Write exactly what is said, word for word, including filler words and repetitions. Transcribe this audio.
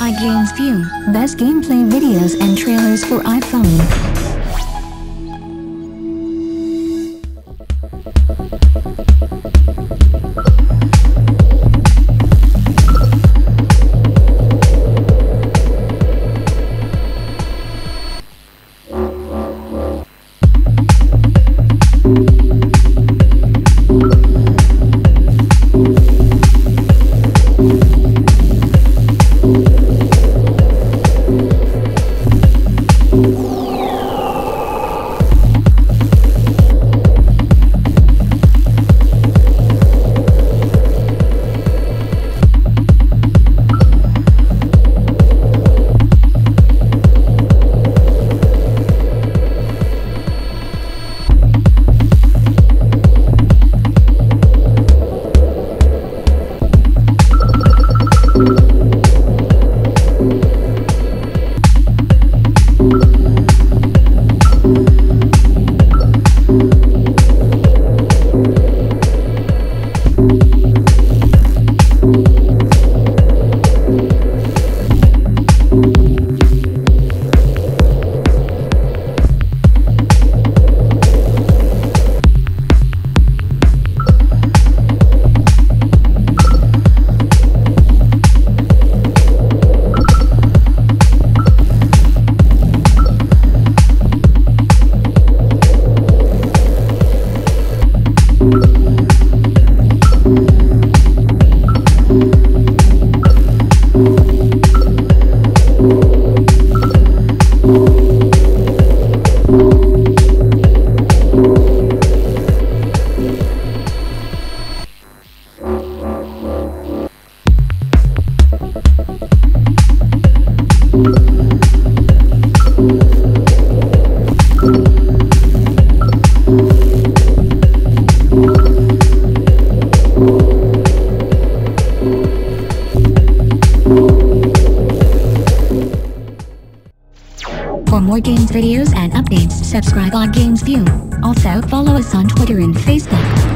iGamesView, best gameplay videos and trailers for iPhone. For more games videos and updates, subscribe on iGamesView. Also follow us on Twitter and Facebook.